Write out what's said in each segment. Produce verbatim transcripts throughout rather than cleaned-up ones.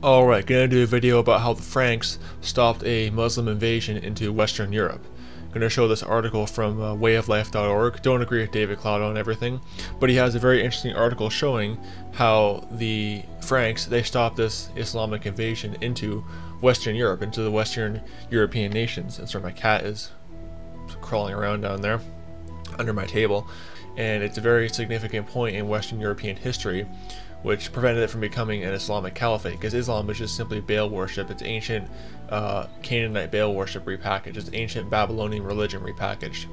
Alright, gonna do a video about how the Franks stopped a Muslim invasion into Western Europe. Gonna show this article from uh, way of life dot org. Don't agree with David Cloud on everything, but he has a very interesting article showing how the Franks, they stopped this Islamic invasion into Western Europe, into the Western European nations. And sorry, my cat is crawling around down there under my table, and it's a very significant point in Western European history, which prevented it from becoming an Islamic caliphate, because Islam is just simply Baal worship. It's ancient uh, Canaanite Baal worship repackaged. It's ancient Babylonian religion repackaged.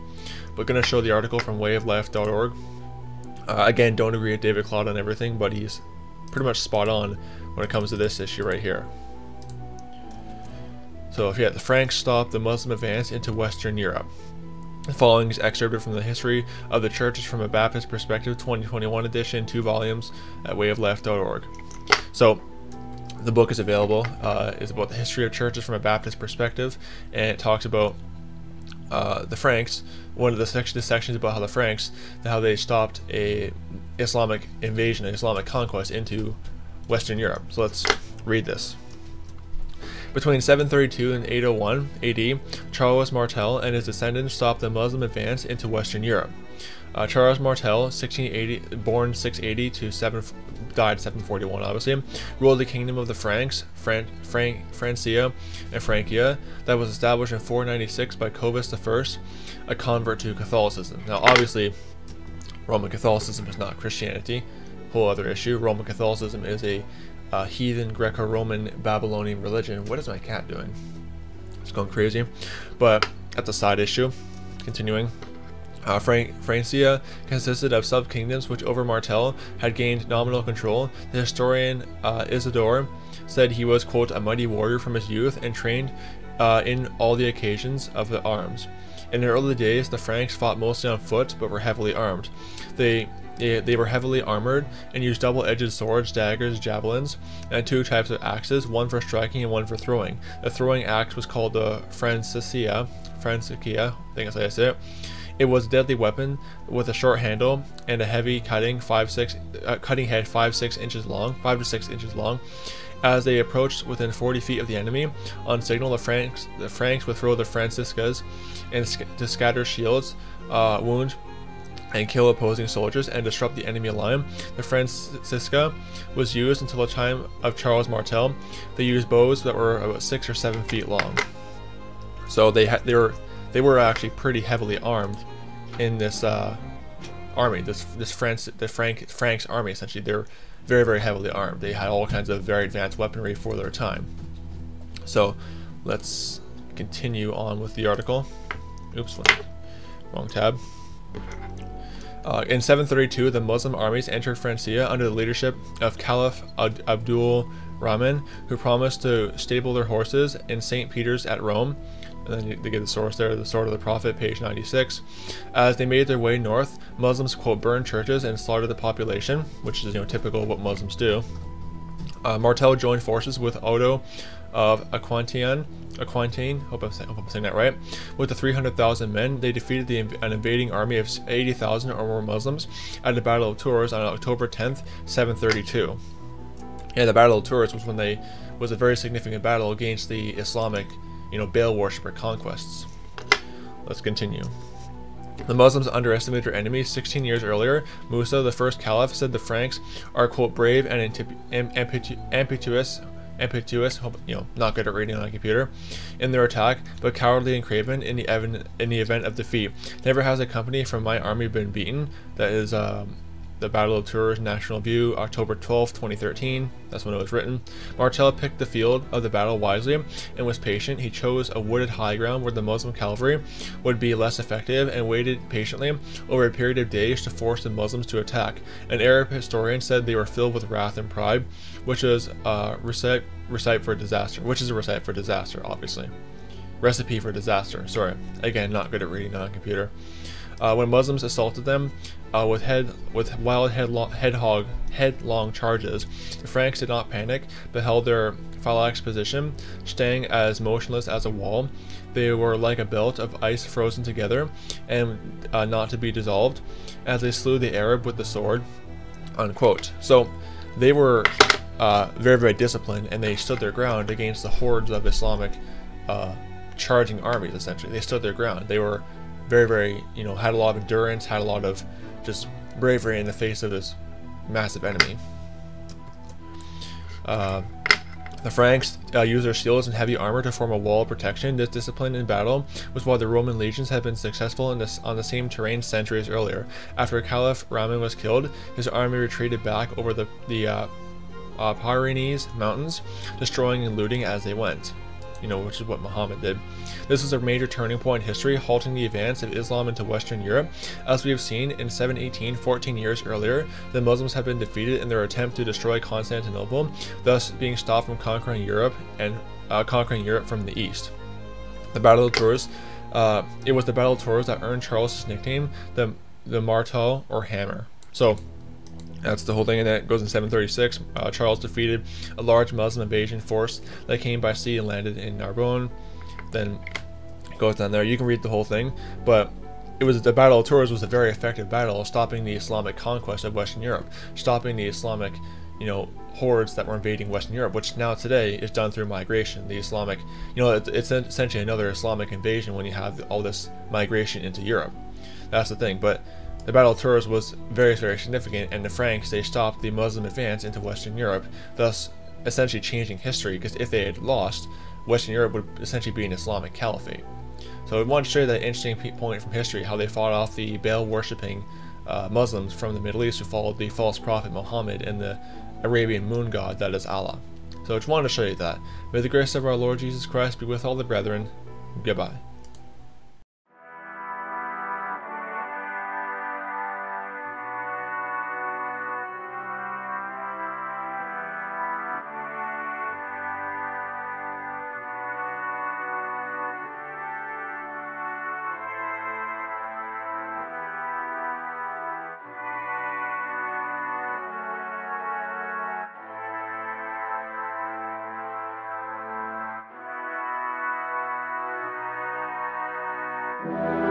But going to show the article from way of life dot org. Uh, again, don't agree with David Cloud on everything, but he's pretty much spot on when it comes to this issue right here. So if you had the Franks stop the Muslim advance into Western Europe. The following is excerpted from the History of the Churches from a Baptist Perspective, twenty twenty-one edition, two volumes at way of life dot org. So, the book is available. Uh, it's about the history of churches from a Baptist perspective, and it talks about uh, the Franks. One of the sections, sections about how the Franks, how they stopped a Islamic invasion, an Islamic conquest into Western Europe. So let's read this. Between seven thirty-two and eight oh one A D, Charles Martel and his descendants stopped the Muslim advance into Western Europe. Uh, Charles Martel, sixteen eighty, born six eighty to seven, died seven forty-one, obviously, ruled the kingdom of the Franks, Fran, Fran, Francia, and Francia, that was established in four ninety-six by Clovis the First, a convert to Catholicism. Now, obviously, Roman Catholicism is not Christianity, whole other issue. Roman Catholicism is a Uh, heathen Greco-Roman Babylonian religion. What is my cat doing? It's going crazy, but that's a side issue. Continuing, uh, Frank Francia consisted of sub-kingdoms which over Martel had gained nominal control. The historian uh, Isidore said he was, quote, a mighty warrior from his youth and trained uh, in all the occasions of the arms. In their early days, the Franks fought mostly on foot but were heavily armed. They They were heavily armored and used double-edged swords, daggers, javelins, and two types of axes, one for striking and one for throwing. The throwing axe was called the francisca, francisca, I think that's how I say it. It was a deadly weapon with a short handle and a heavy cutting, five six uh, cutting head five six inches long, five to six inches long. As they approached within forty feet of the enemy, on signal, the Franks the Franks would throw the franciscas and sc to scatter shields, uh, wound, and kill opposing soldiers and disrupt the enemy line. The francisca was used until the time of Charles Martel. They used bows that were about six or seven feet long. So they had they were they were actually pretty heavily armed in this uh, army. This this France the Frank Franks army, essentially, they're very very heavily armed. They had all kinds of very advanced weaponry for their time. So let's continue on with the article. Oops, wrong tab. Uh, in seven thirty-two, the Muslim armies entered Francia under the leadership of Caliph Abd al-Rahman, who promised to stable their horses in Saint Peter's at Rome. And then they get the source there, the sword of the prophet, page ninety-six. As they made their way north, Muslims, quote, burned churches and slaughtered the population, which is, you know, typical of what Muslims do. Uh, Martel joined forces with Odo of Aquitaine, Aquitaine, hope I'm, hope I'm saying that right. With the three hundred thousand men, they defeated the, an invading army of eighty thousand or more Muslims at the Battle of Tours on October tenth, seven thirty-two. Yeah, the Battle of Tours was when they was a very significant battle against the Islamic, you know, Baal worshipper conquests. Let's continue. The Muslims underestimated their enemies. sixteen years earlier, Musa, the first caliph, said the Franks are, quote, brave and impetuous. Impetuous, you know, not good at reading on a computer, in their attack, but cowardly and craven in the event in the event of defeat. Never has a company from my army been beaten. That is um, the Battle of Tours, National View, October twelfth, twenty thirteen. That's when it was written. Martel picked the field of the battle wisely and was patient. He chose a wooded high ground where the Muslim cavalry would be less effective and waited patiently over a period of days to force the Muslims to attack. An Arab historian said they were filled with wrath and pride, which is a recipe, recipe for disaster, which is a recipe for disaster, obviously. Recipe for disaster, sorry. Again, not good at reading on a computer. Uh, when Muslims assaulted them uh, with head with wild headlong headhog headlong charges, the Franks did not panic, but held their phalanx position, staying as motionless as a wall. They were like a belt of ice frozen together and uh, not to be dissolved, as they slew the Arab with the sword, unquote. So they were uh, very, very disciplined, and they stood their ground against the hordes of Islamic uh, charging armies, essentially. They stood their ground. They were very, very, you know, had a lot of endurance, had a lot of just bravery in the face of this massive enemy. Uh, the Franks uh, used their shields and heavy armor to form a wall of protection. This discipline in battle was why the Roman legions had been successful in this, on the same terrain centuries earlier. After Caliph Rahman was killed, his army retreated back over the, the uh, uh, Pyrenees mountains, destroying and looting as they went. You know, which is what Muhammad did. This was a major turning point in history, halting the advance of Islam into Western Europe. As we have seen, in seven eighteen, fourteen years earlier, the Muslims had been defeated in their attempt to destroy Constantinople, thus being stopped from conquering Europe and uh, conquering Europe from the east. The Battle of Tours. Uh, it was the Battle of Tours that earned Charles his nickname, the the Martel, or Hammer. So that's the whole thing, and that goes in seven thirty-six. Uh, Charles defeated a large Muslim invasion force that came by sea and landed in Narbonne. Then it goes down there. You can read the whole thing, but it was the Battle of Tours was a very effective battle, stopping the Islamic conquest of Western Europe, stopping the Islamic, you know, hordes that were invading Western Europe, which now today is done through migration. The Islamic, you know, it's, it's essentially another Islamic invasion when you have all this migration into Europe. That's the thing, but. The Battle of Tours was very, very significant, and the Franks, they stopped the Muslim advance into Western Europe, thus essentially changing history, because if they had lost, Western Europe would essentially be an Islamic caliphate. So I want to show you that interesting point from history, how they fought off the Baal-worshipping uh, Muslims from the Middle East who followed the false prophet Muhammad and the Arabian moon god that is Allah. So I just wanted to show you that. May the grace of our Lord Jesus Christ be with all the brethren. Goodbye. Thank you.